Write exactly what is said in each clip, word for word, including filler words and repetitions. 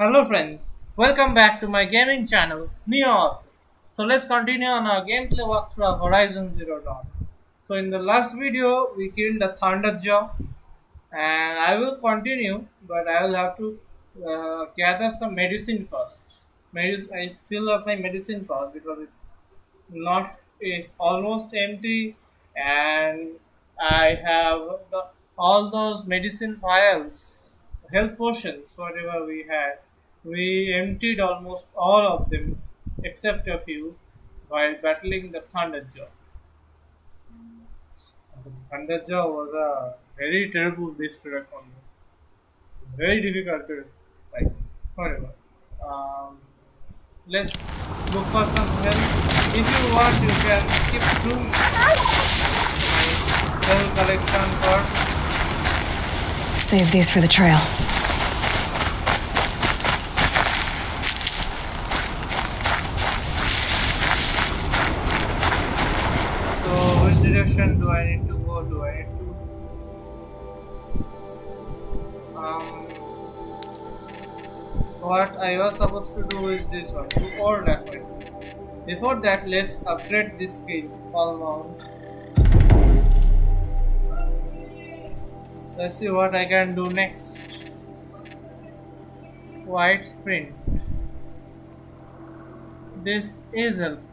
Hello friends, welcome back to my gaming channel NeoArpo. So let's continue on our gameplay walkthrough of Horizon Zero Dawn. So in the last video we killed a Thunderjaw, and I will continue, but I will have to uh, gather some medicine first. Medis I fill up my medicine first because it's not it's almost empty, and I have the, all those medicine vials, health potions, whatever we had. We emptied almost all of them except a few while battling the Thunderjaw. The Thunderjaw was a very terrible beast to reckon with. Very difficult to like whatever. Um, let's look for some help. If you want, you can skip through my health collection card. Save these for the trail. So which direction do I need to go? Do I need to... Um, what I was supposed to do is this one. To old equipment. Before that, let's upgrade this skill. All mount. Let's see what I can do next. Wide sprint. This is helpful.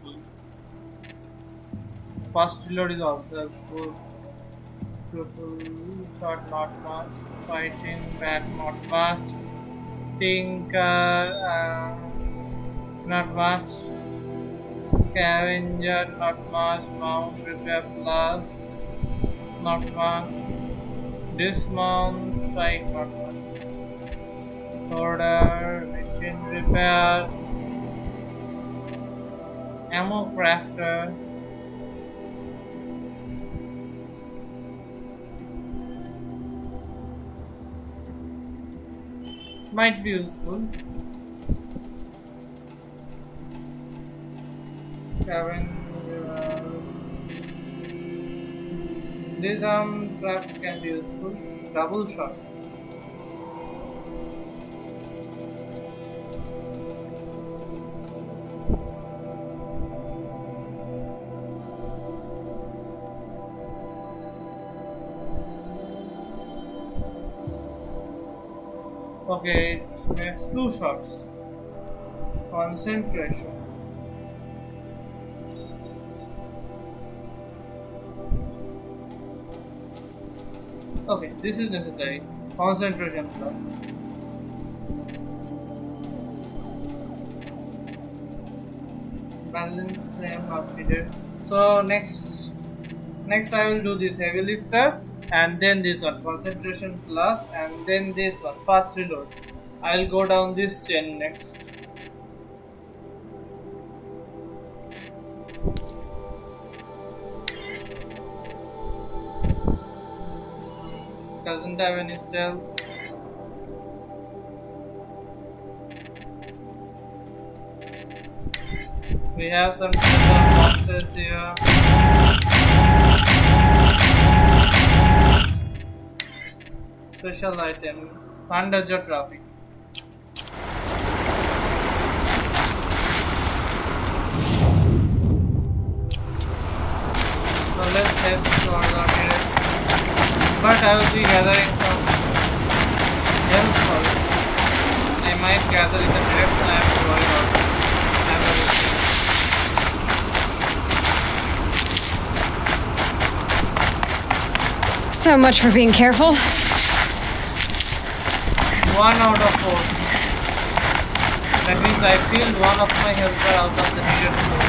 Fast reload is also helpful. Shot not much. Fighting back not much. Tinker uh, not much. Scavenger not much. Mount repair plus not much. Dismount, strike, not one. Order, machine repair, ammo crafter. Might be useful. Scavenger. These arm traps can be useful. Double shot. Okay, it makes two shots. Concentration. Okay, this is necessary. Concentration plus. Balanced, I am not needed. So next, next I will do this heavy lifter, and then this one, concentration plus, and then this one, fast reload. I will go down this chain next. Doesn't have any stealth. We have some boxes here. Special items. Thunderjaw trophy. So let's head towards our direction. But I will be gathering some health first. I might gather in the direction I am going on. I will see. So much for being careful. One out of four. That means I feel one of my helper out of the needed four.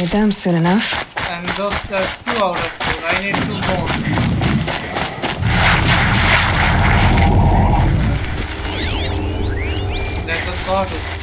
Need them soon enough. And those, that's two out of four. I need two more. That's a sawtooth.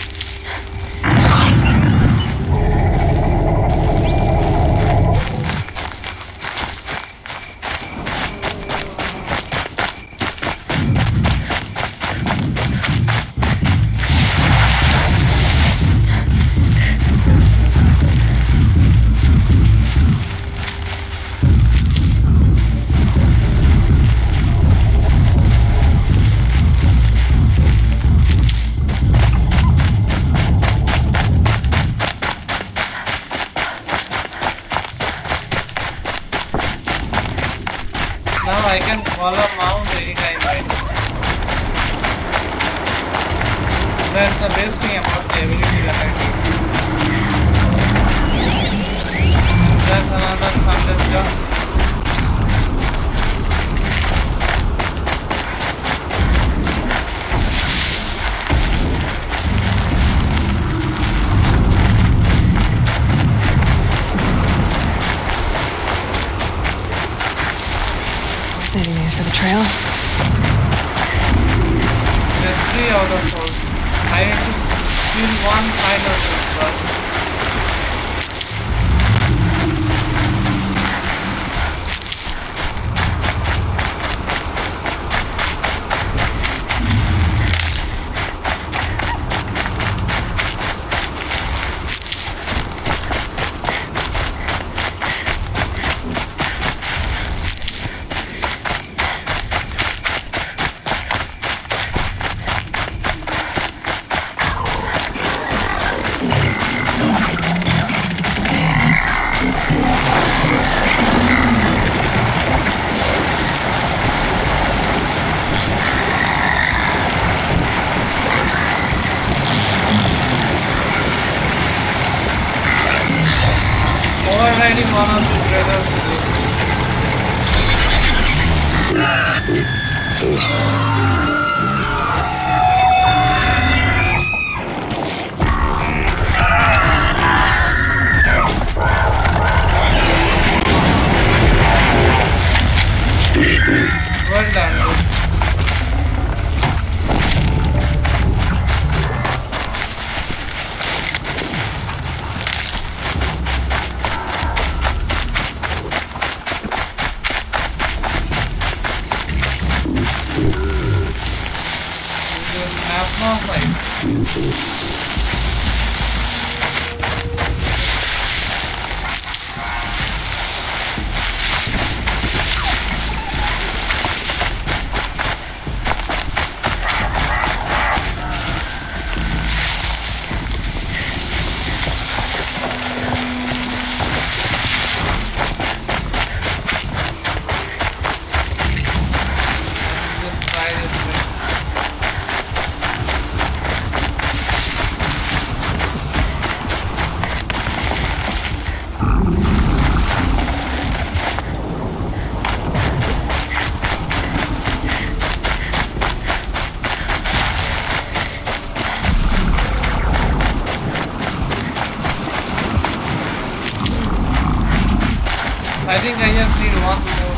I think I just need one more.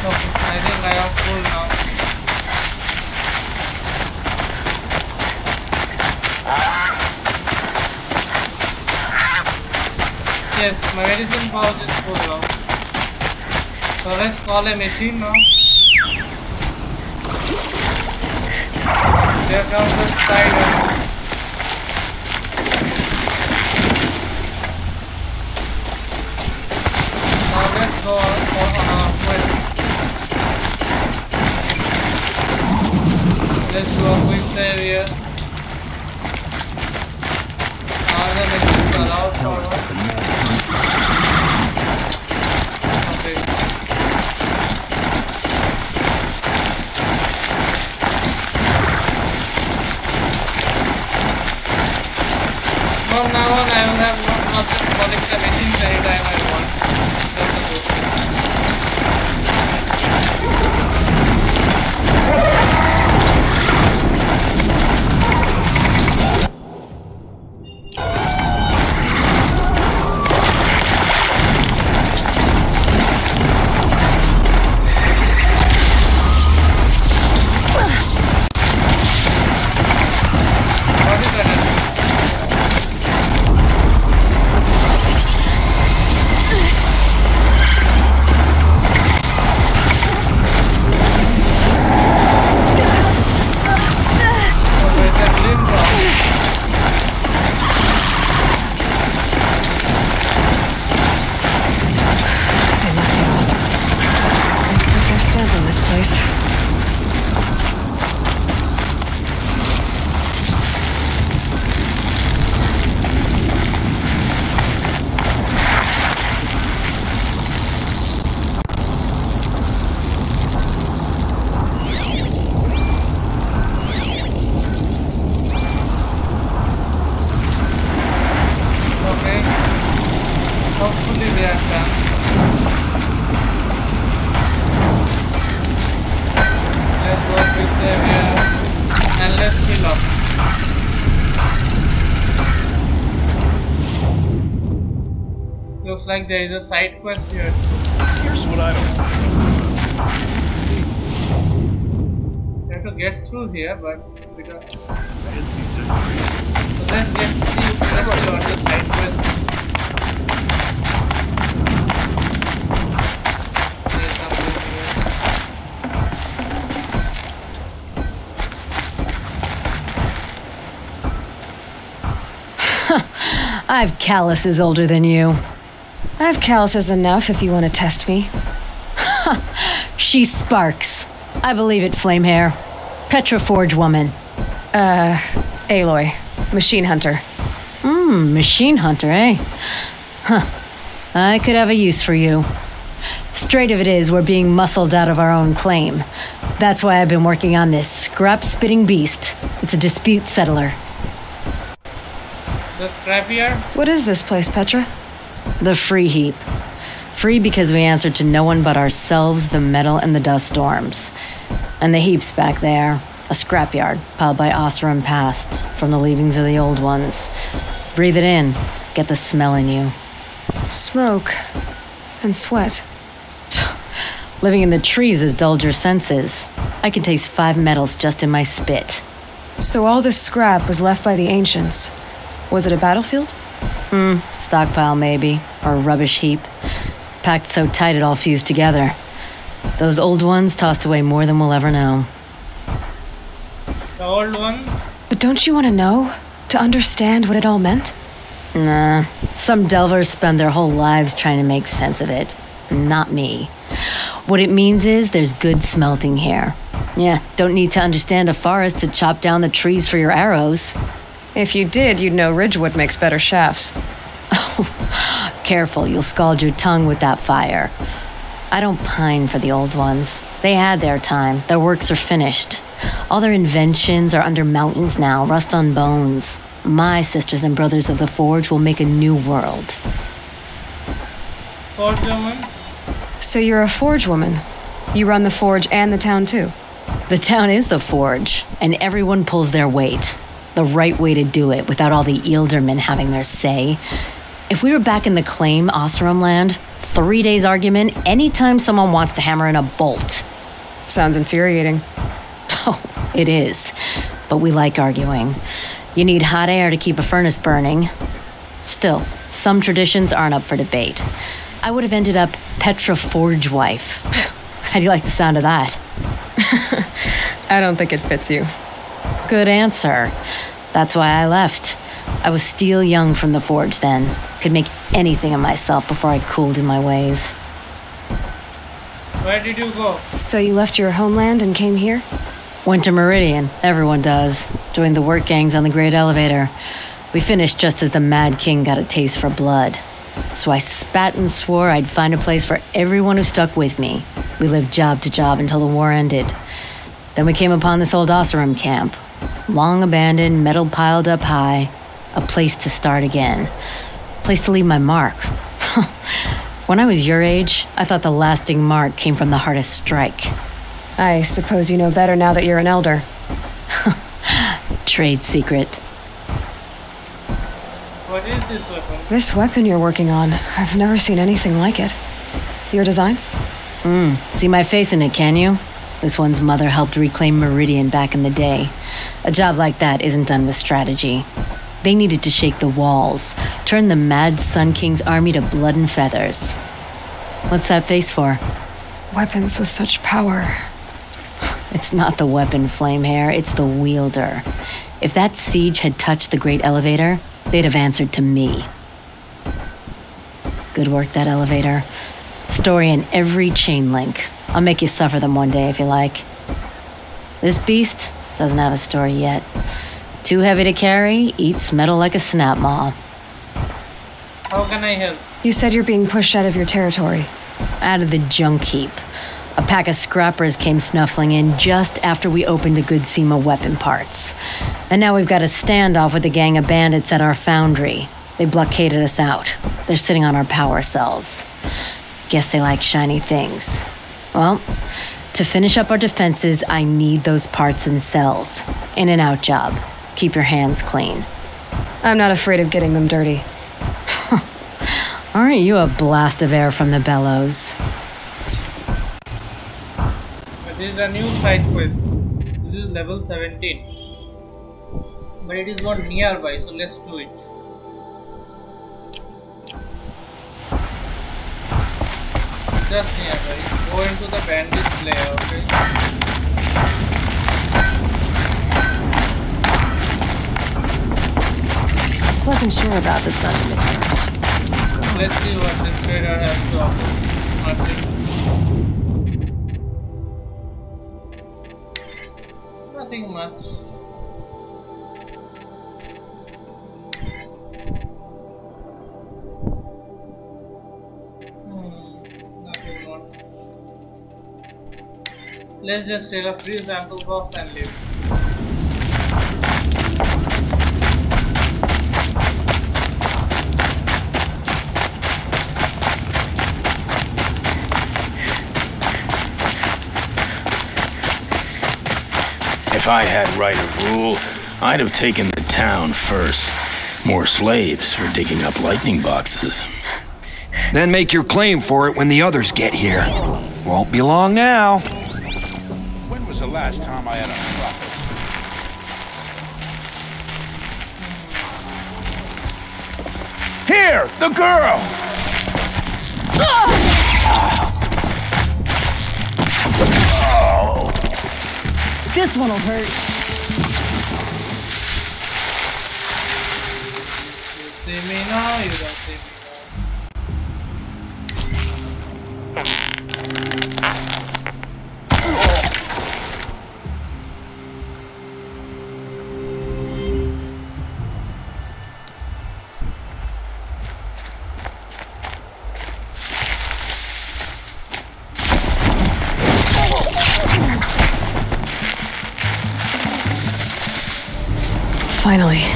No, I think I am full now. Yes, my medicine pouch is full now. So let's call a machine now. There comes the spider. Now let's go on, on our quest. Let's do a quick save here. All the machines are out for us. Okay. From now on I will have one option to collect the machines anytime I want. That's the goal. like there is a side quest here. Here's what I don't know. I have to get through here, but because fancy so let's get to see let's see what the side quest is. I've calluses older than you. I've calluses enough if you want to test me. She sparks. I believe it, flame hair. Petra Forge woman. Uh, Aloy. Machine hunter. Mmm, machine hunter, eh? Huh. I could have a use for you. Straight of it is, we're being muscled out of our own claim. That's why I've been working on this scrap-spitting beast. It's a dispute settler. The scrapyard? What is this place, Petra? The Free Heap. Free because we answer to no one but ourselves, the metal, and the dust storms. And the heap's back there. A scrapyard piled by Oseram past from the leavings of the old ones. Breathe it in. Get the smell in you. Smoke. And sweat. Living in the trees has dulled your senses. I can taste five metals just in my spit. So all this scrap was left by the ancients. Was it a battlefield? Hmm, stockpile maybe, or a rubbish heap. Packed so tight it all fused together. Those old ones tossed away more than we'll ever know. The old ones? But don't you want to know? To understand what it all meant? Nah, some delvers spend their whole lives trying to make sense of it. Not me. What it means is there's good smelting here. Yeah, don't need to understand a forest to chop down the trees for your arrows. If you did, you'd know Ridgewood makes better shafts. Oh, careful, you'll scald your tongue with that fire. I don't pine for the old ones. They had their time. Their works are finished. All their inventions are under mountains now, rust on bones. My sisters and brothers of the Forge will make a new world. Forge woman? So you're a Forge woman. You run the Forge and the town too. The town is the Forge, and everyone pulls their weight. The right way to do it without all the Eildermen having their say. If we were back in the claim, Oseram land, three days argument anytime someone wants to hammer in a bolt. Sounds infuriating. Oh, it is. But we like arguing. You need hot air to keep a furnace burning. Still, some traditions aren't up for debate. I would have ended up Petra Forge wife. How do you like the sound of that? I don't think it fits you. Good answer. That's why I left. I was still young from the Forge then. Could make anything of myself before I cooled in my ways. Where did you go? So you left your homeland and came here? Went to Meridian. Everyone does. Joined the work gangs on the Great Elevator. We finished just as the Mad King got a taste for blood. So I spat and swore I'd find a place for everyone who stuck with me. We lived job to job until the war ended. Then we came upon this old Oseram camp. Long abandoned, metal piled up high. A place to start again. A place to leave my mark. When I was your age, I thought the lasting mark came from the hardest strike. I suppose you know better now that you're an elder. Trade secret. What is this weapon? This weapon you're working on. I've never seen anything like it. Your design? Mm, see my face in it, can you? This one's mother helped reclaim Meridian back in the day. A job like that isn't done with strategy. They needed to shake the walls, turn the Mad Sun King's army to blood and feathers. What's that face for? Weapons with such power. It's not the weapon, Flamehair, it's the wielder. If that siege had touched the Great Elevator, they'd have answered to me. Good work, that elevator. Story in every chain link. I'll make you suffer them one day if you like. This beast doesn't have a story yet. Too heavy to carry, eats metal like a snap maw. How can I help? You said you're being pushed out of your territory. Out of the junk heap. A pack of scrappers came snuffling in just after we opened a good seam of weapon parts. And now we've got a standoff with a gang of bandits at our foundry. They blockaded us out. They're sitting on our power cells. Guess they like shiny things. Well, to finish up our defenses, I need those parts and cells. In and out job. Keep your hands clean. I'm not afraid of getting them dirty. Aren't you a blast of air from the bellows? This is a new side quest. This is level seventeen. But it is not nearby, so let's do it. Just nearby. Go into the bandit layer, okay? I wasn't sure about the sentiment first. Let's, Let's see what this trader has to offer. Nothing. Nothing much. Hmm, nothing much. Let's just take a free sample box and leave. If I had right of rule, I'd have taken the town first. More slaves for digging up lightning boxes. Then make your claim for it when the others get here. Won't be long now. When was the last time I had a prophet? Here, the girl! Ah! Oh. This one'll hurt. You see me now, you don't see me Finally. Don't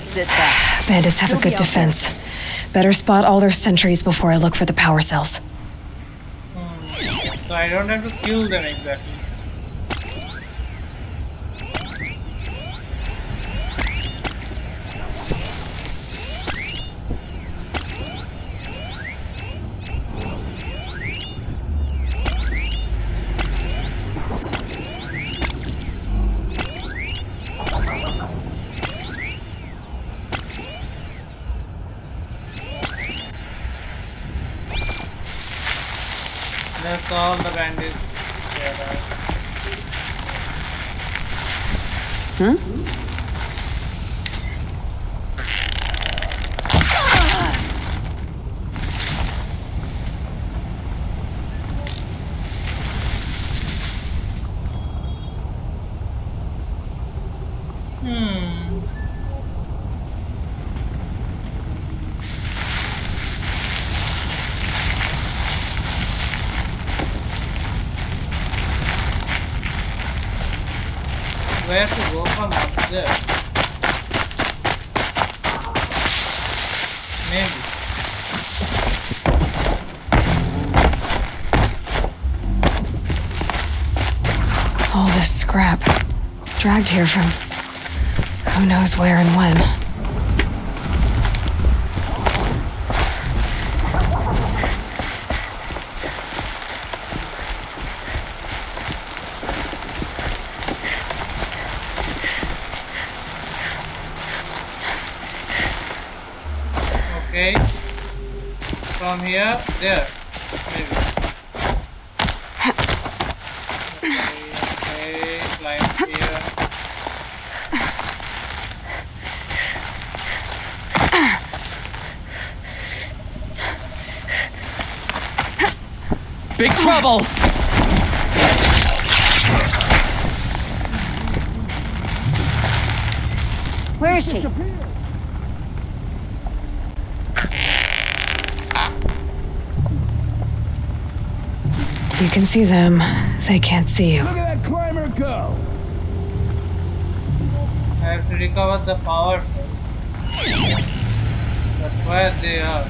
sit back. Bandits have You'll a good defense. There. Better spot all their sentries before I look for the power cells. Hmm. So I don't have to kill them exactly. All the bandits. Yeah, right. Hmm? Hmm. We have to go from up there. Maybe. All this scrap dragged here from who knows where and when. From here, there, maybe. Okay, okay, climb here. Big trouble! Where is she? You can see them. They can't see you. Look at that climber go! I have to recover the power. That's where they are.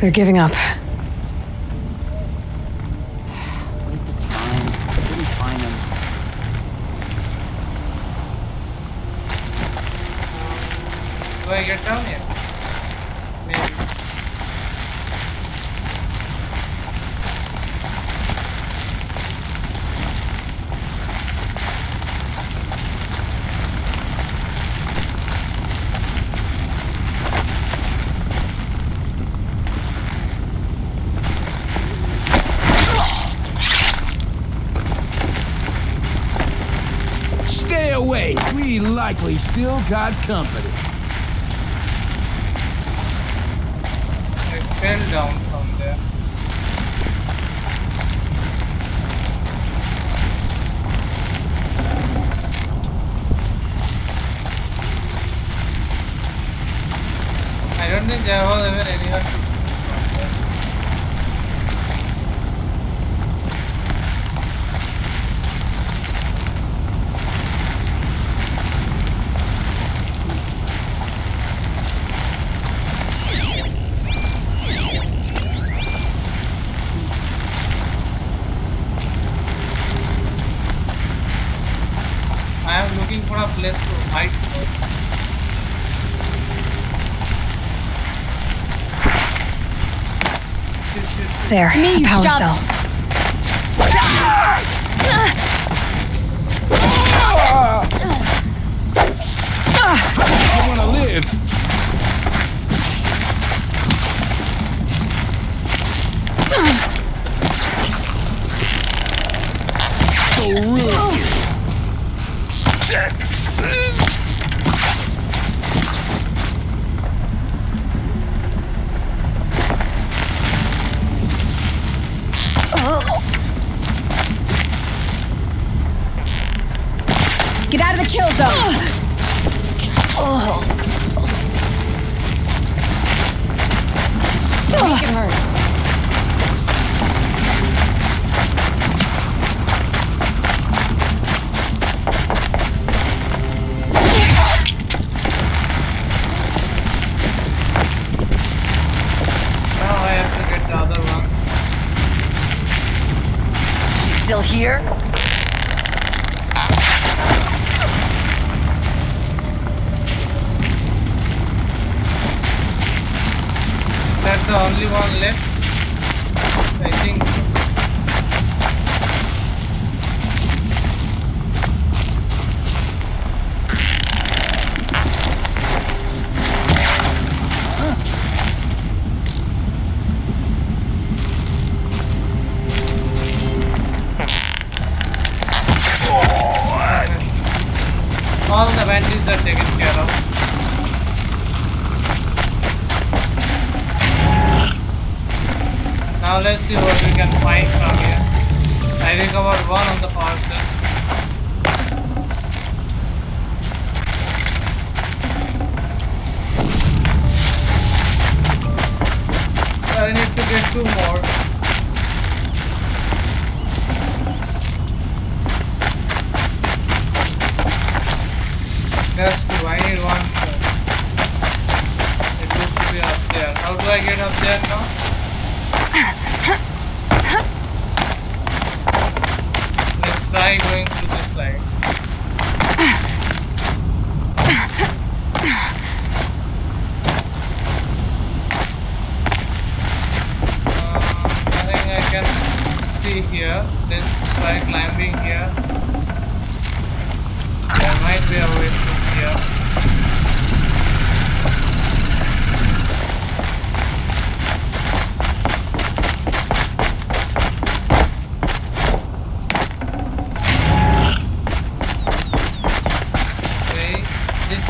They're giving up. Waste of time. I didn't find them. Do I get down here? Likely still got company. It fell down from there. I don't think there was ever anyone to place to hide for. There, me, power shot. Cell. I want to live. So rude. Oh. Shit. Get out of the kill zone. Oh. Oh. Make it hurt. Here? That's the only one left, I think. Let's see what we can find from here. I recovered one on the parcel. I need to get two more. That's two. I need one more. It looks to be up there. How do I get up there now? I'm going to this side. Uh, nothing I can see here. Let's try climbing here. There might be a way through here.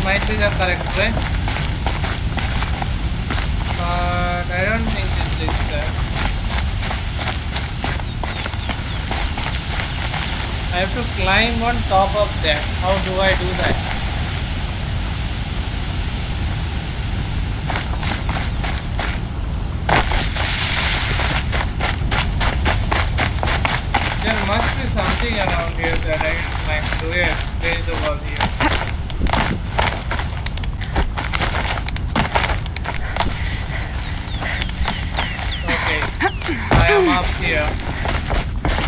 Might be the correct way, but I don't think it leads there. I have to climb on top of that. How do I do that? must be something around here that I might do it. There's the wall here. Okay. I am up here.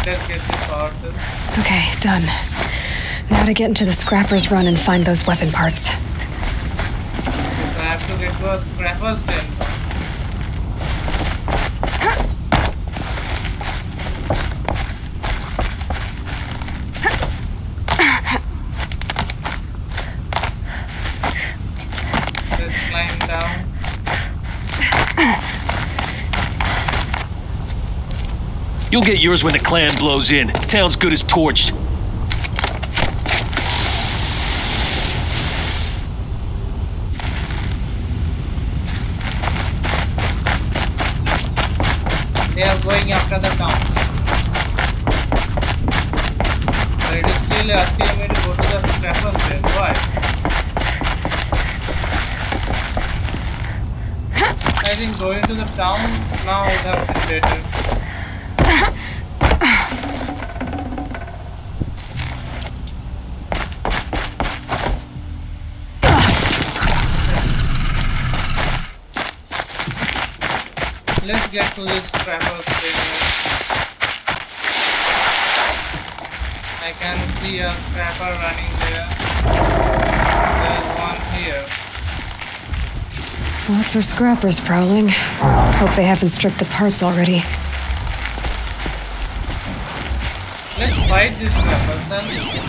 Let's get this parcel. Okay, done. Now to get into the scrapper's run and find those weapon parts. Okay, so I have to get those scrappers then. You'll get yours when the clan blows in. Town's good as torched. They are going after the town. But it is still asking me to go to the scrappers then. Why? I think going to the town now would have been better. Let's get to this trapper's thing. I can see a scrapper running there. There's one here. Lots of scrappers prowling. Hope they haven't stripped the parts already. Let's fight these scrappers and...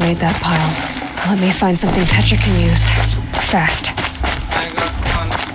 Made that pile. Let me find something Petra can use. Fast. I got one.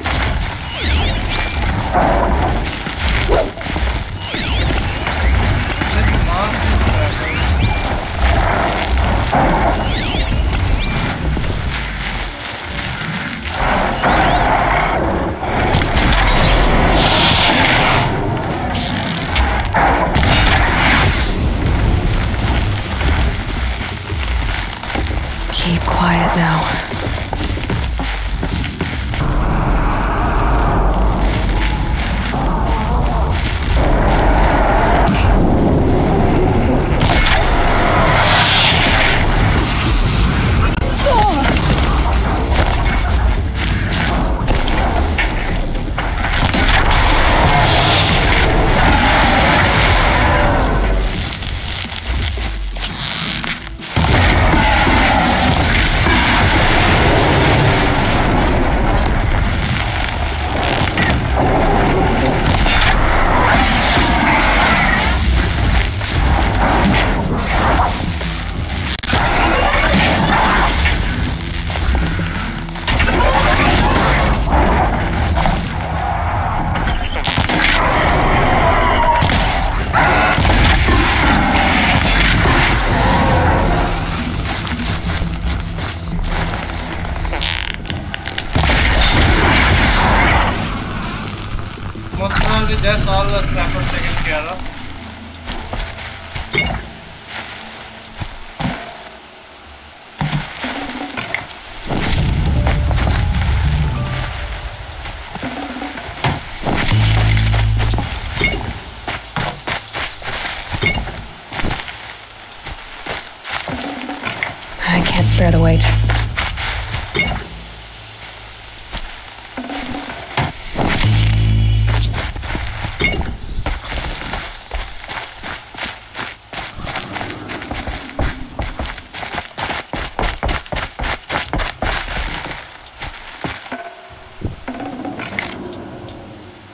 I can't spare the weight.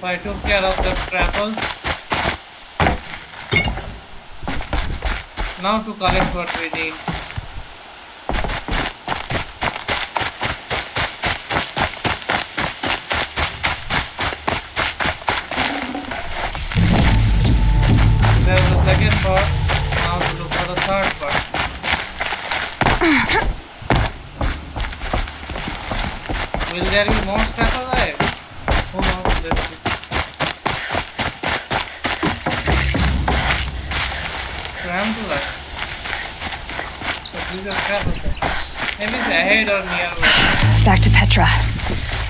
I took care of the scrapple. Now to collect what we need. There's the second part. Now to look for the third part. Will there be more scrapple there? Who knows? Let's see. Back to Petra.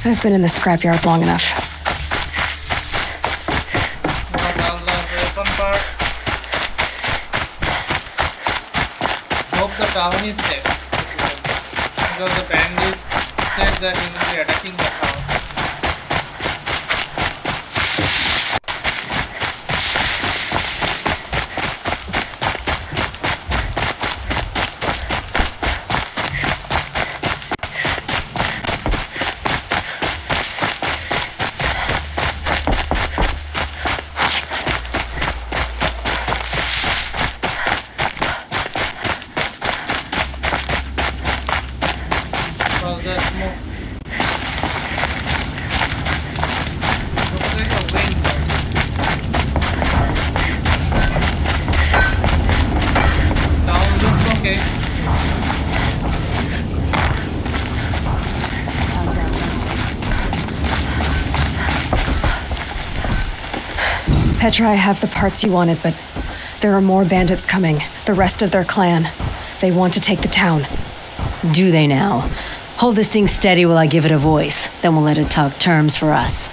I've been in the scrapyard long enough. Hope the town is safe. Because the bandits said that he will be attacking the town. Petra, I have the parts you wanted, but there are more bandits coming. The rest of their clan. They want to take the town. Do they now? Hold this thing steady while I give it a voice. Then we'll let it talk terms for us.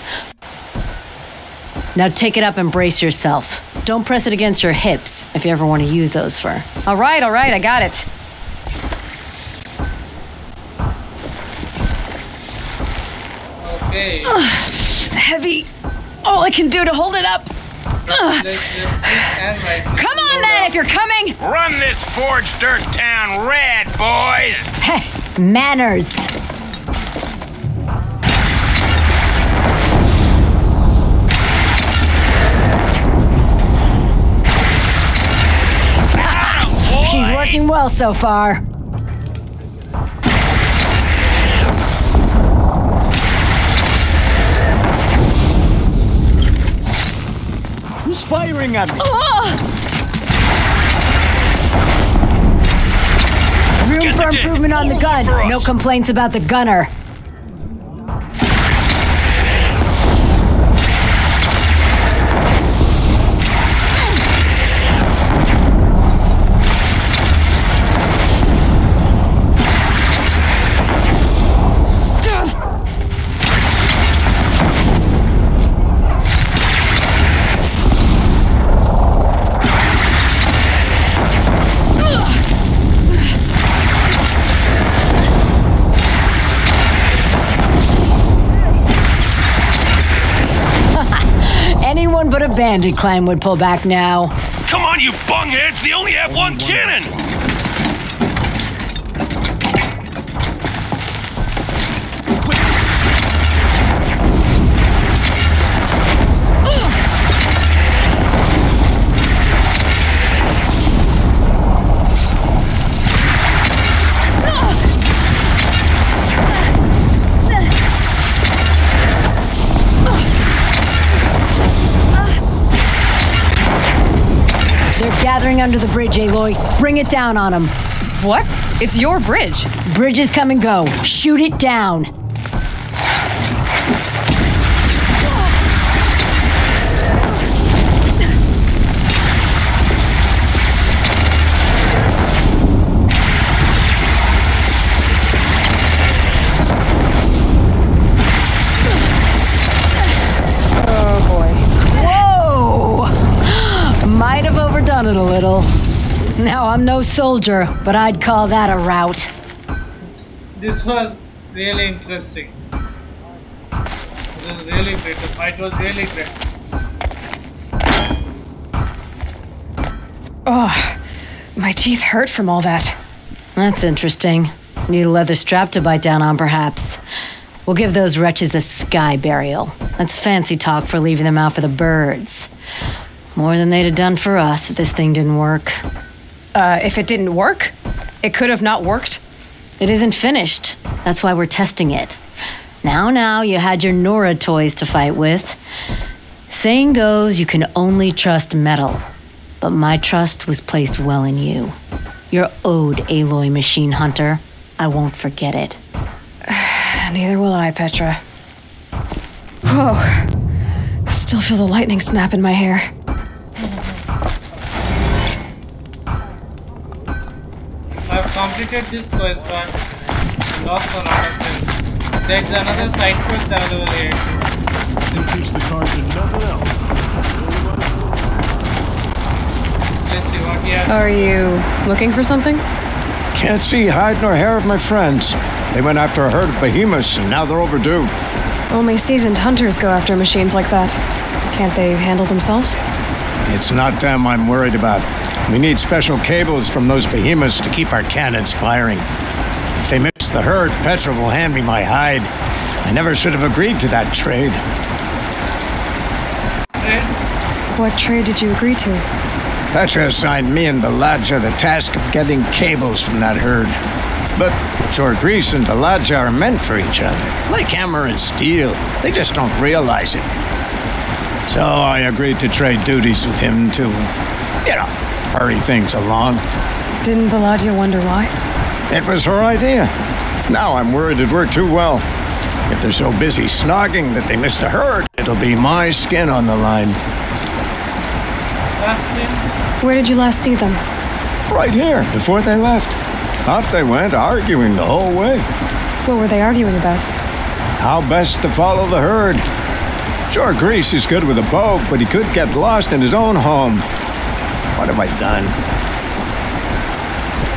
Now take it up and brace yourself. Don't press it against your hips if you ever want to use those for... All right, all right, I got it. Okay. Ugh, heavy. All I can do to hold it up. Come on then, if you're coming! Run this forged dirt town red, boys! Heh, manners! Ow, she's working well so far. Firing at me. Oh. Room Get for improvement on the gun. No complaints about the gunner. Bandit clan would pull back now. Come on, you bungheads! They only have one cannon! Gathering under the bridge, Aloy. Bring it down on them. What? It's your bridge. Bridges come and go. Shoot it down. Oh boy. Whoa! Might have over. overdone it a little. Now, I'm no soldier, but I'd call that a rout. This was really interesting. It was really great. The fight was really great. Oh, my teeth hurt from all that. That's interesting. Need a leather strap to bite down on, perhaps. We'll give those wretches a sky burial. That's fancy talk for leaving them out for the birds. More than they'd have done for us if this thing didn't work. Uh, if it didn't work? It could have not worked? It isn't finished. That's why we're testing it. Now, now, you had your Nora toys to fight with. Saying goes, you can only trust metal. But my trust was placed well in you. You're owed, Aloy Machine Hunter. I won't forget it. Neither will I, Petra. Whoa. Still feel the lightning snap in my hair. I've completed this quest once and lost a lot of them. There's another side quest available here. They teach the cards and nothing else. Let's see what he has. Are you looking for something? Can't see hide nor hair of my friends. They went after a herd of behemoths and now they're overdue. Only seasoned hunters go after machines like that. Can't they handle themselves? It's not them I'm worried about. We need special cables from those behemoths to keep our cannons firing. If they miss the herd, Petra will hand me my hide. I never should have agreed to that trade. What trade did you agree to? Petra assigned me and Beladga the task of getting cables from that herd. But Jorgriz and Beladga are meant for each other, like hammer and steel. They just don't realize it. So I agreed to trade duties with him to, you know, hurry things along. Didn't Beladga wonder why? It was her idea. Now I'm worried it worked too well. If they're so busy snogging that they missed the herd, it'll be my skin on the line. Where did you last see them? Right here, before they left. Off they went, arguing the whole way. What were they arguing about? How best to follow the herd. Jorgriz is good with a bow, but he could get lost in his own home. What have I done?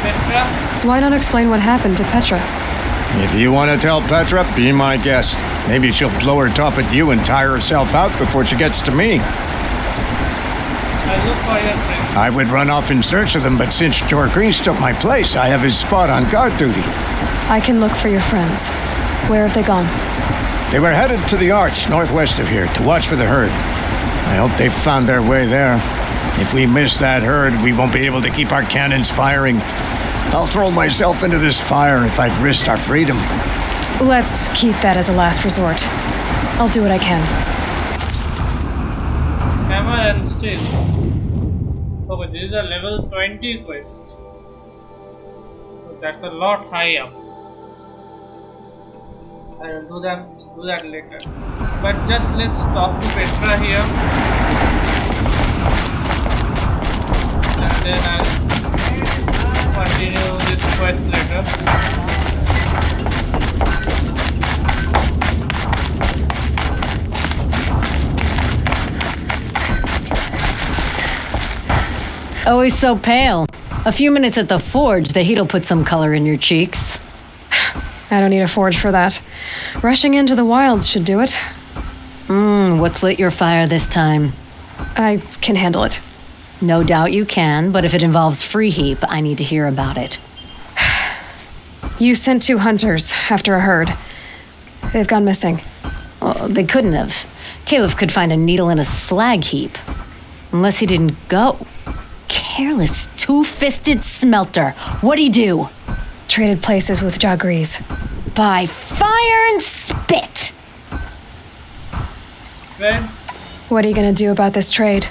Petra? Why not explain what happened to Petra? If you want to tell Petra, be my guest. Maybe she'll blow her top at you and tire herself out before she gets to me. I would run off in search of them, but since Jorgriz took my place, I have his spot on guard duty. I can look for your friends. Where have they gone? They were headed to the arch northwest of here to watch for the herd. I hope they found their way there. If we miss that herd, we won't be able to keep our cannons firing. I'll throw myself into this fire if I've risked our freedom. Let's keep that as a last resort. I'll do what I can. Hammer and steel. Oh, but this is a level twenty quest. So that's a lot high up. I will do that, do that later. But just let's talk to Petra here. And then I'll continue this quest later. Always so pale. A few minutes at the forge, the heat'll put some color in your cheeks. I don't need a forge for that. Rushing into the wilds should do it. Mmm, what's lit your fire this time? I can handle it. No doubt you can, but if it involves free heap, I need to hear about it. You sent two hunters after a herd. They've gone missing. Well, they couldn't have. Caliph could find a needle in a slag heap. Unless he didn't go. Careless, two-fisted smelter. What'd he do? Traded places with Jorgriz. By fire and spit! Then? What are you gonna do about this trade?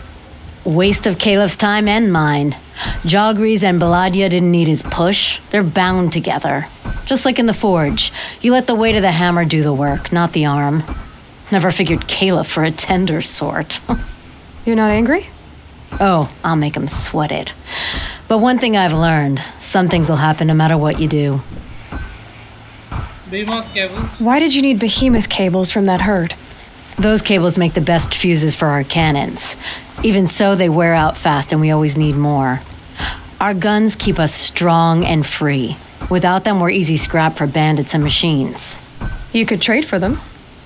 Waste of Caliph's time and mine. Jorgriz and Beladga didn't need his push. They're bound together. Just like in the forge. You let the weight of the hammer do the work, not the arm. Never figured Caliph for a tender sort. You're not angry? Oh, I'll make them sweat it. But one thing I've learned, some things will happen no matter what you do. Behemoth cables? Why did you need behemoth cables from that herd? Those cables make the best fuses for our cannons. Even so, they wear out fast and we always need more. Our guns keep us strong and free. Without them, we're easy scrap for bandits and machines. You could trade for them.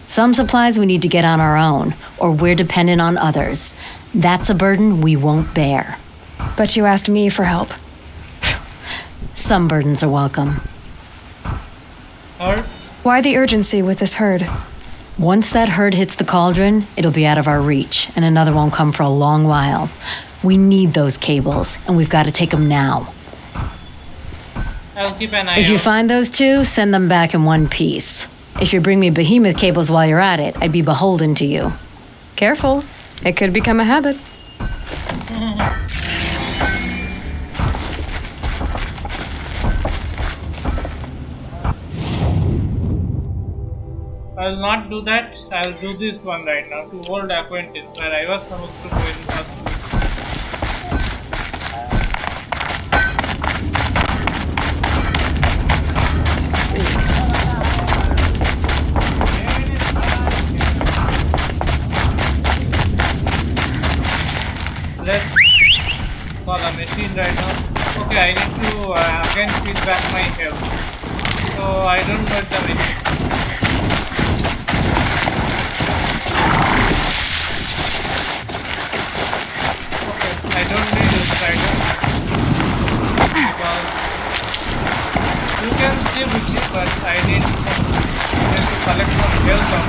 Some supplies we need to get on our own, or we're dependent on others. That's a burden we won't bear. But you asked me for help. Some burdens are welcome. Art? Why the urgency with this herd? Once that herd hits the cauldron, it'll be out of our reach, and another won't come for a long while. We need those cables, and we've got to take them now. I'll keep an eye. If you find those two, send them back in one piece. If you bring me behemoth cables while you're at it, I'd be beholden to you. Careful. It could become a habit. I'll not do that. I'll do this one right now, to old acquaintance, where I was supposed to go in the first place. Machine right now. Okay, I need to uh, again feed back my health. So I don't hurt the machine. Okay, I don't need this right now. Because you can stay with me, but I need to collect some health on them.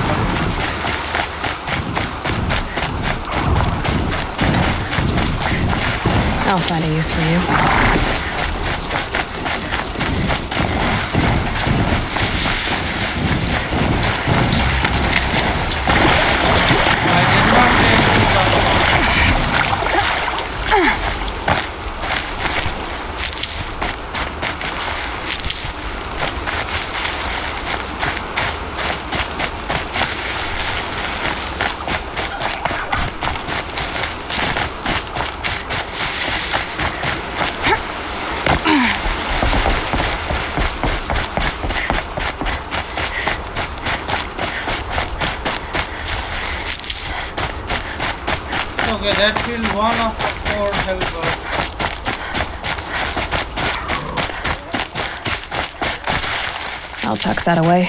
I'll find a use for you. That will one of the four health bars. I'll tuck that away.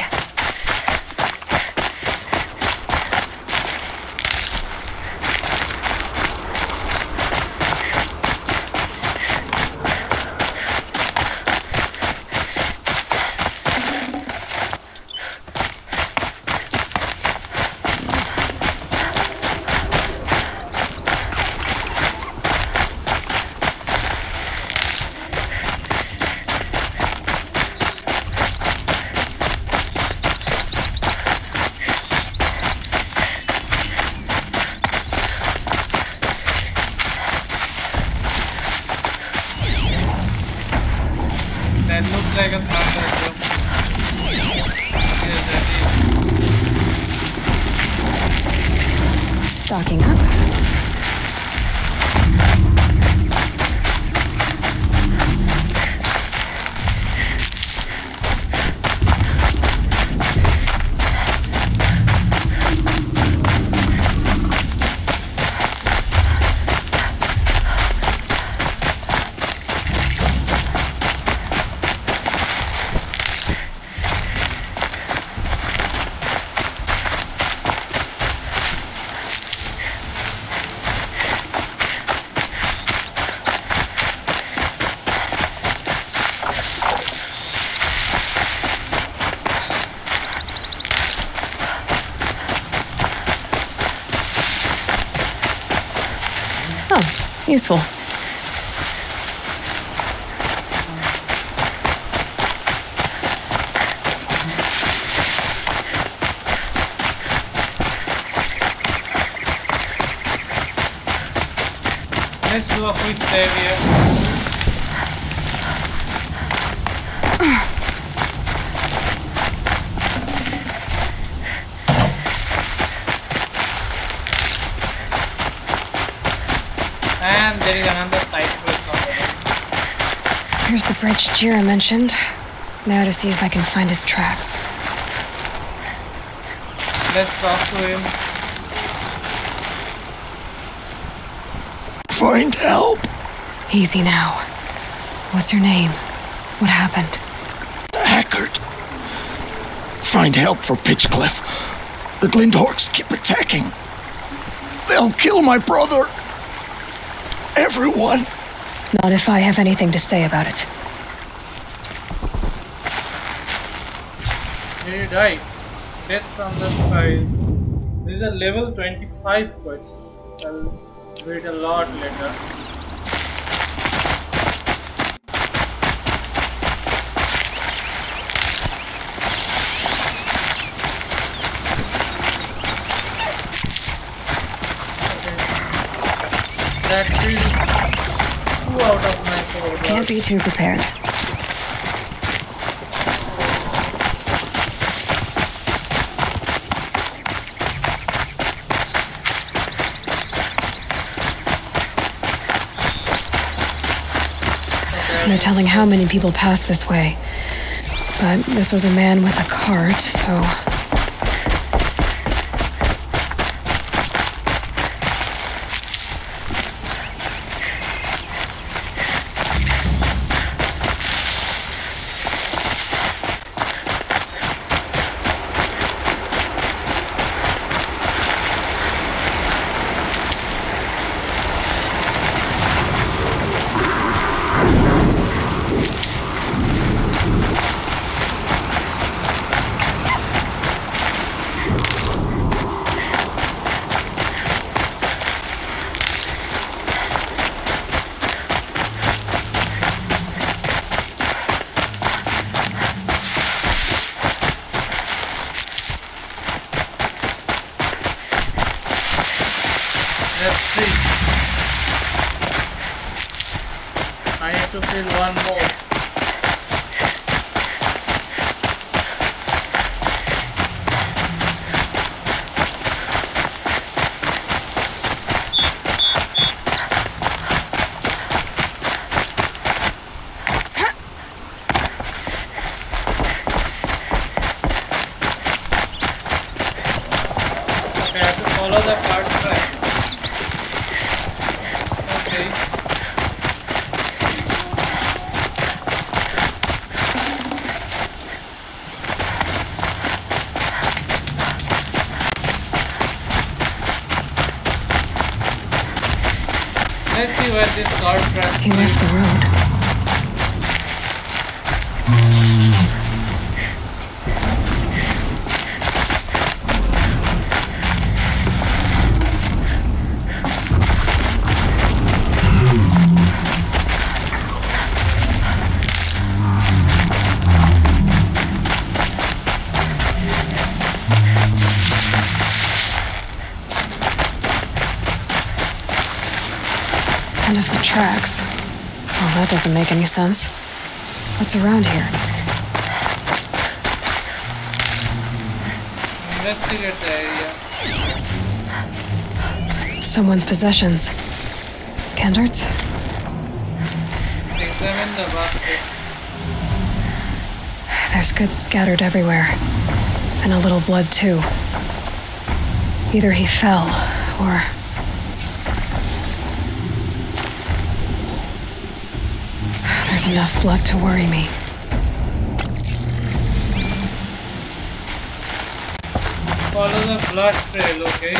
Useful. Let's do a quick save here. Here's the bridge Jira mentioned. Now to see if I can find his tracks. Let's talk to him. find help? Easy now. What's your name? What happened? Hackard. Find help for Pitchcliffe. The Glindhawks keep attacking. They'll kill my brother. Everyone. Not if I have anything to say about it. He died. Death from the skies. This is a level twenty-five quest. I'll wait a lot later. That is two out of my four. Can't be too prepared. No telling how many people passed this way, but this was a man with a cart, so... He left the road. End of the tracks. Well, that doesn't make any sense. What's around here? Investigate the area. Someone's possessions. Kendert's? Examine the basket. There's goods scattered everywhere. And a little blood, too. Either he fell, or... There's enough blood to worry me. Follow the blood trail, okay?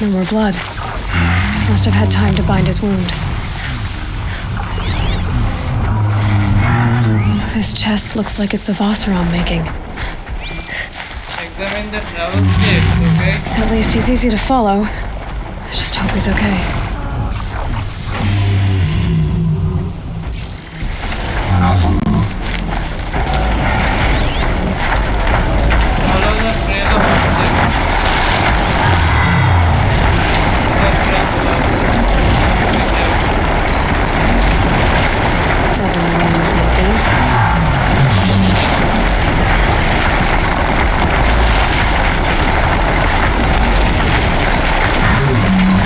No more blood. Must have had time to bind his wound. This chest looks like it's of Oseram making. Examine the travel chest, okay? At least he's easy to follow. I just hope he's okay. Follow the trail of objects. The travel objects. Thank you.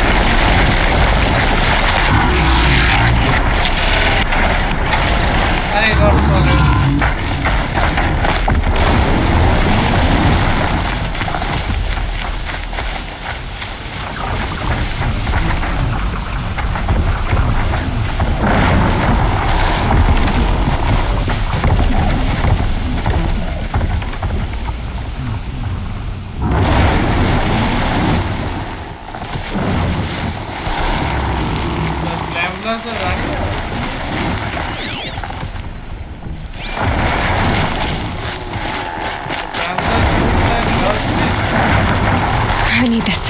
कहाँ से आ रही है? I need this.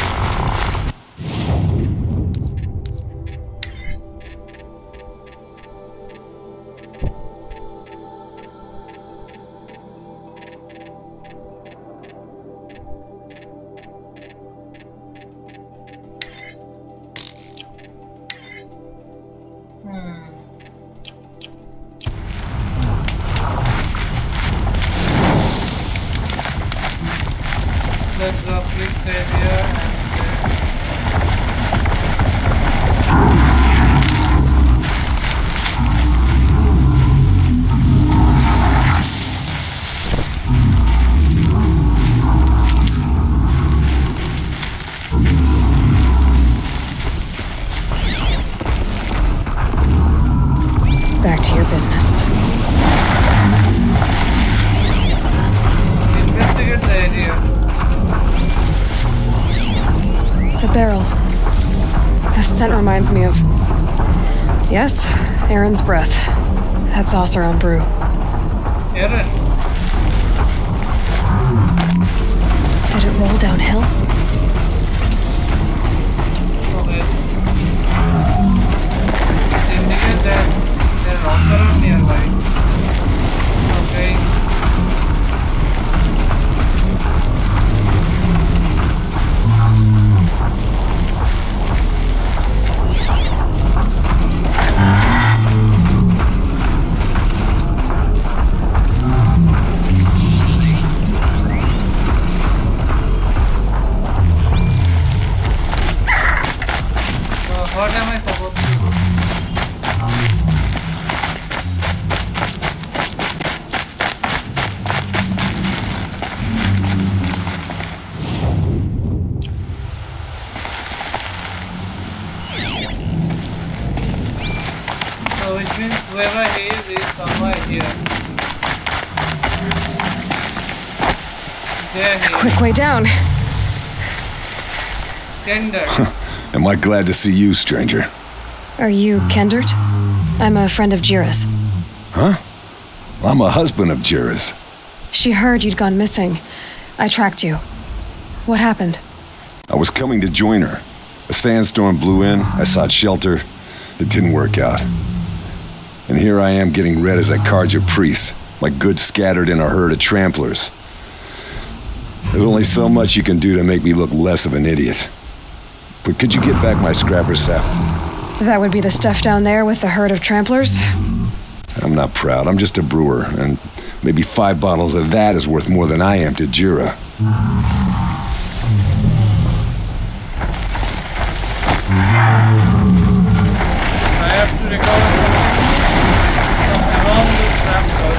Aaron's breath. That's Oseram brew. Aaron. Did it roll downhill? Okay. It indicates that there's Oseram nearby. Okay. Way down. Kendert. Huh. Am I glad to see you, stranger? Are you Kendert? I'm a friend of Jira's. Huh? I'm a husband of Jira's. She heard you'd gone missing. I tracked you. What happened? I was coming to join her. A sandstorm blew in. I sought shelter. It didn't work out. And here I am getting red as a Carja priest, my goods scattered in a herd of tramplers. There's only so much you can do to make me look less of an idiot. But could you get back my scrapper sap? That would be the stuff down there with the herd of tramplers? I'm not proud. I'm just a brewer, and maybe five bottles of that is worth more than I am to Jira. I have to recover something from around this tramplers.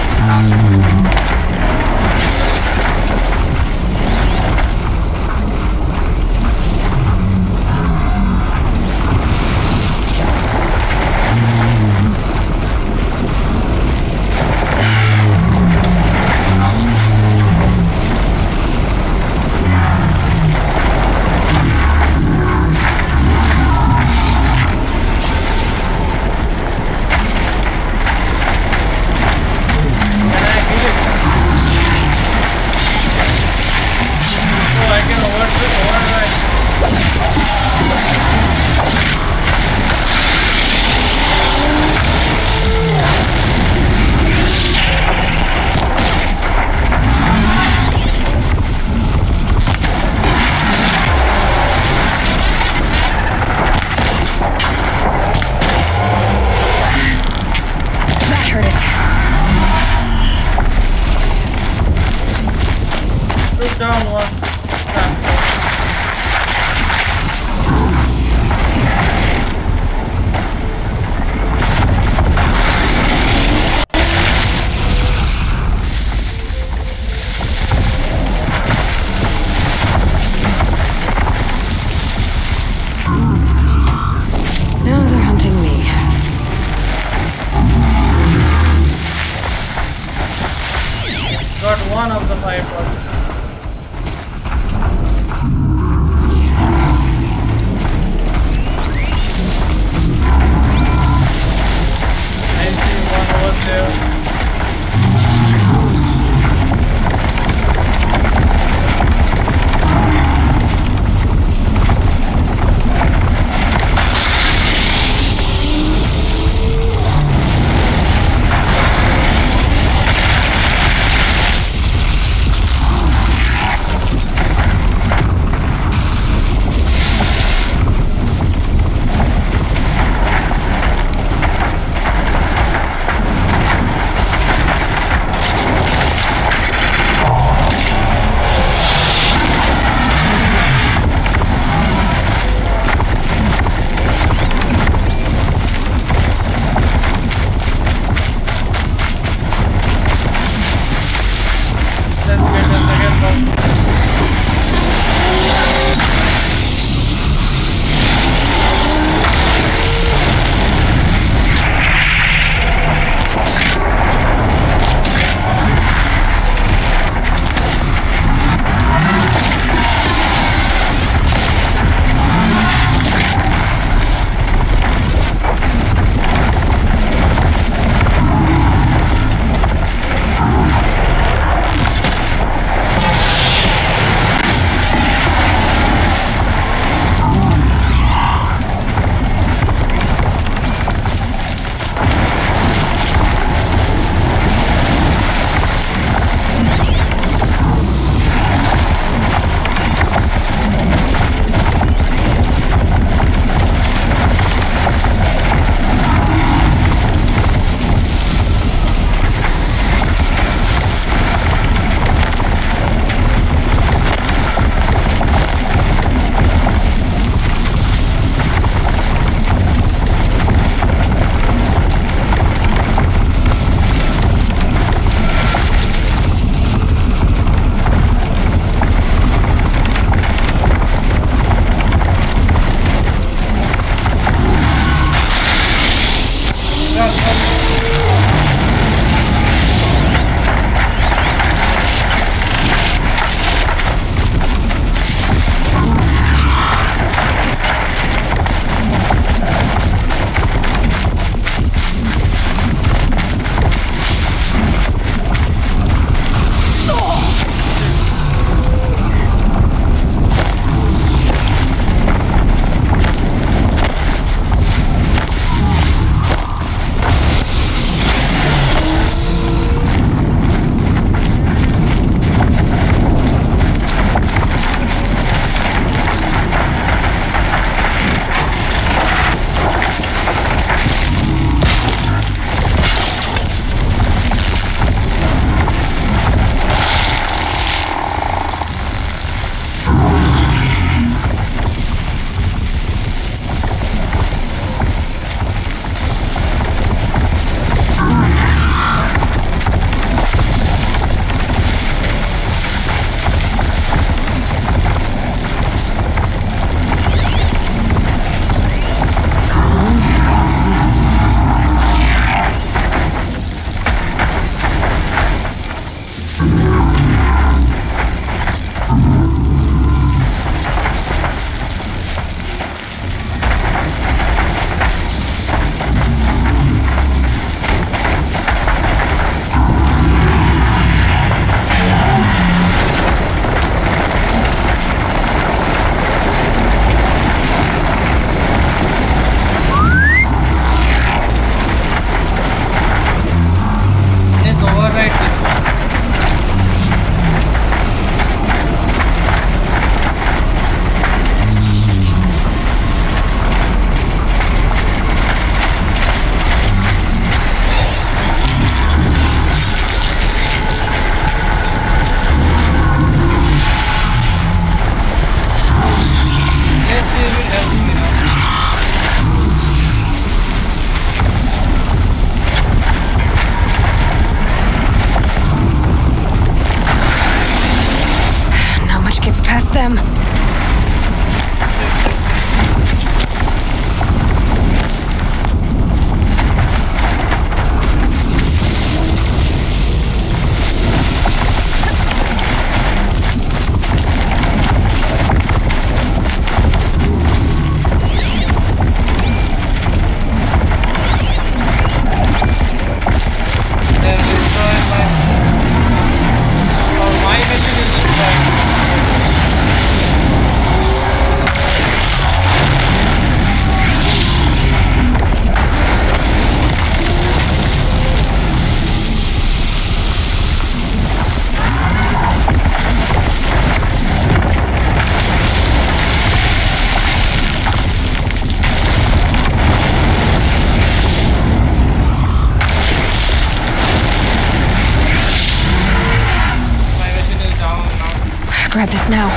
at this now.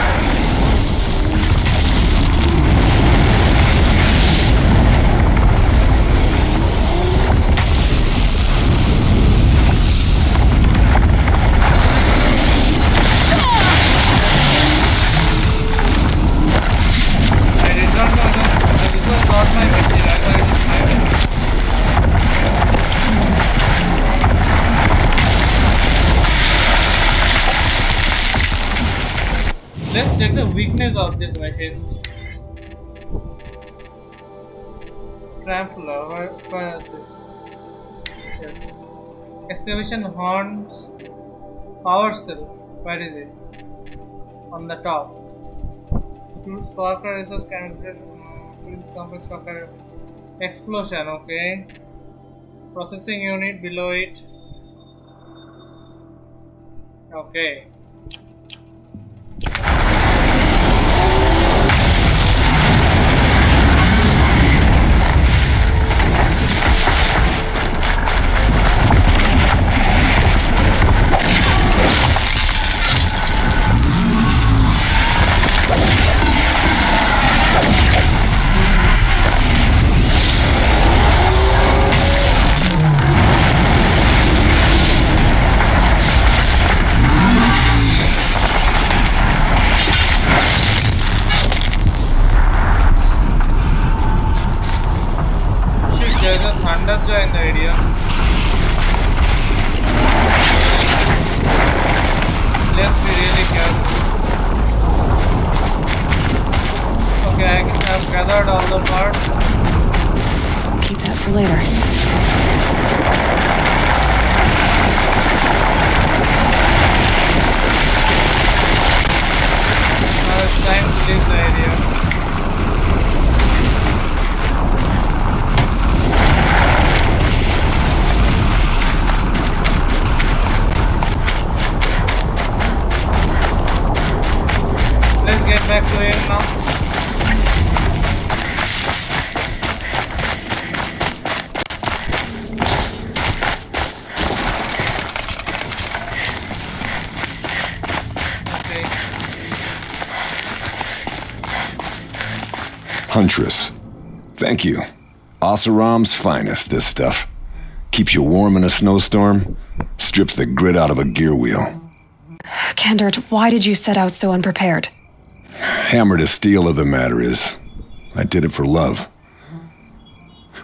Let's check the weakness of these machines. Trampler, what, what yeah. Excavation horns, power cell. Where is it? On the top. Fuel sparker resource calculated. Fuel complex sparker. Explosion. Okay. Processing unit below it. Okay. Thunderjaw in the area. Let's be really careful. Okay, I guess I've gathered all the parts. Keep that for later. Huntress. Thank you. Oseram's finest, this stuff. Keeps you warm in a snowstorm, strips the grit out of a gear wheel. Kendert, why did you set out so unprepared? Hammer to steel of the matter is, I did it for love.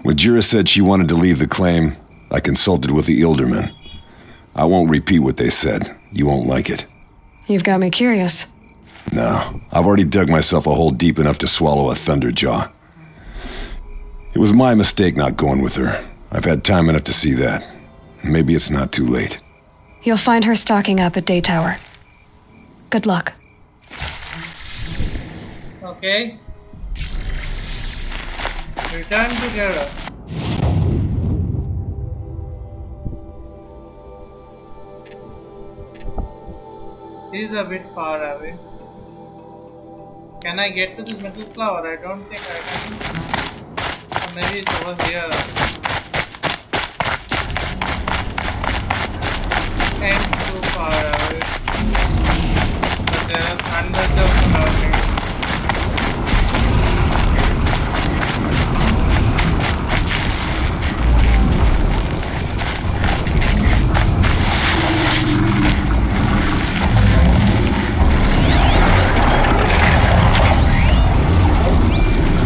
When Jira said she wanted to leave the claim, I consulted with the Ildermen. I won't repeat what they said. You won't like it. You've got me curious. No, I've already dug myself a hole deep enough to swallow a Thunderjaw. It was my mistake not going with her. I've had time enough to see that. Maybe it's not too late. You'll find her stocking up at Day Tower. Good luck. Okay. Return to Jira. This is a bit far away. Can I get to this metal flower? I don't think I can. Or maybe it's over here. And too far away. But there are hundreds of flowers.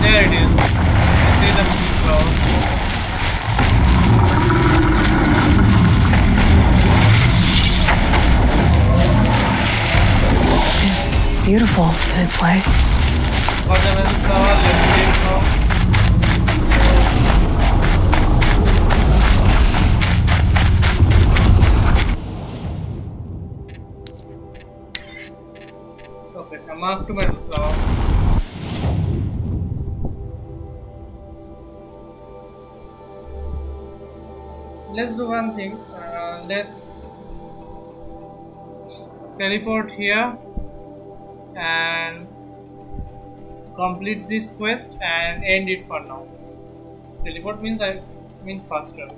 There it is. I see the flow. It's beautiful in its way. What the little flower, let's see it now. Okay, come up to metal flower. Let's do one thing, uh, let's teleport here and complete this quest and end it for now. Teleport means I mean fast travel.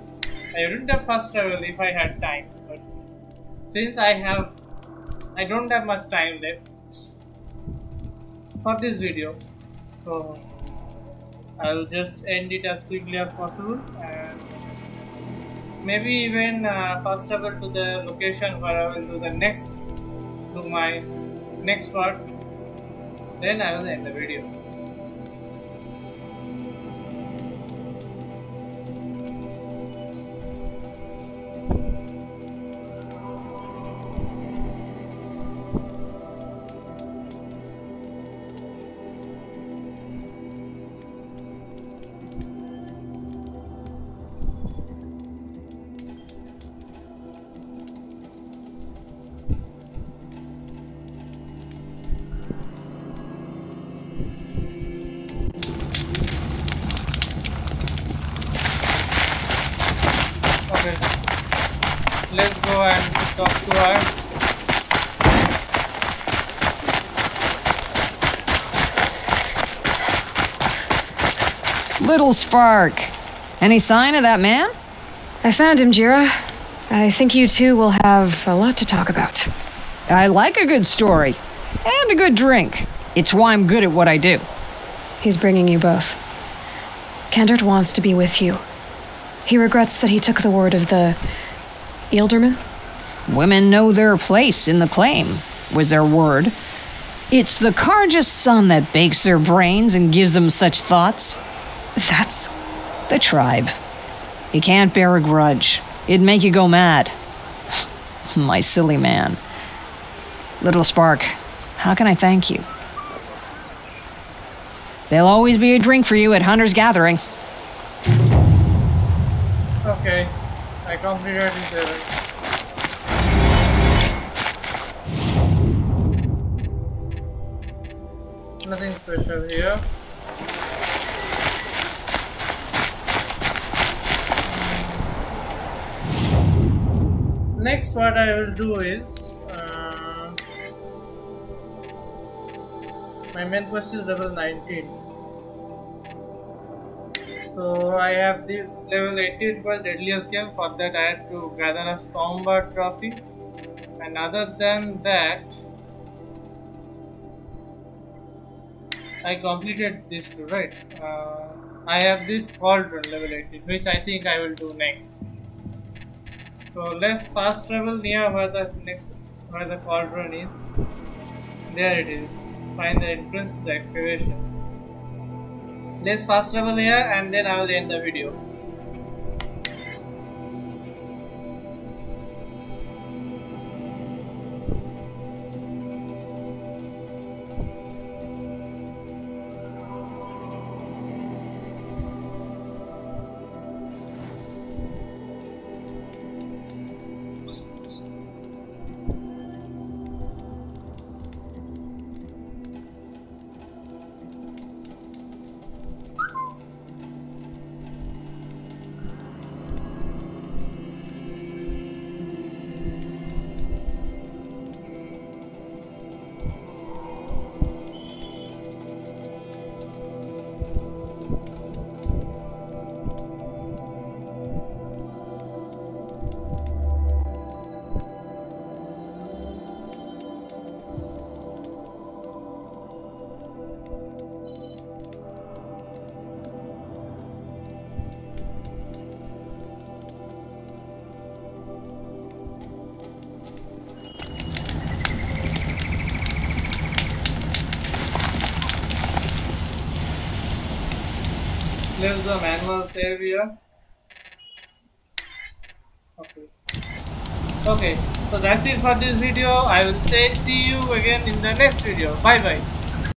I wouldn't have fast travel if I had time, but since I have, I don't have much time left, for this video, so I'll just end it as quickly as possible, and maybe even uh, fast travel to the location where I will do the next, do my next part, then I will end the video. Let's go and talk to her. Little Spark. Any sign of that man? I found him, Jira. I think you two will have a lot to talk about. I like a good story. And a good drink. It's why I'm good at what I do. He's bringing you both. Kendert wants to be with you. He regrets that he took the word of the... Elderman? Women know their place in the claim, was their word. It's the Carja sun that bakes their brains and gives them such thoughts. That's the tribe. You can't bear a grudge. It'd make you go mad. My silly man. Little Spark, how can I thank you? There'll always be a drink for you at Hunter's Gathering. Okay. I completed this level. Nothing special here. Next, what I will do is uh, my main quest is level nineteen. So I have this level eighteen for deadliest game. For that I had to gather a Stormbird trophy, and other than that I completed this too, right? Uh, I have this cauldron level eighteen, which I think I will do next. So let's fast travel near where the next where the cauldron is. There it is. Find the entrance to the excavation. Let's fast travel here and then I will end the video. There's the manual save here. Okay. Okay. So that's it for this video. I will say see you again in the next video. Bye bye.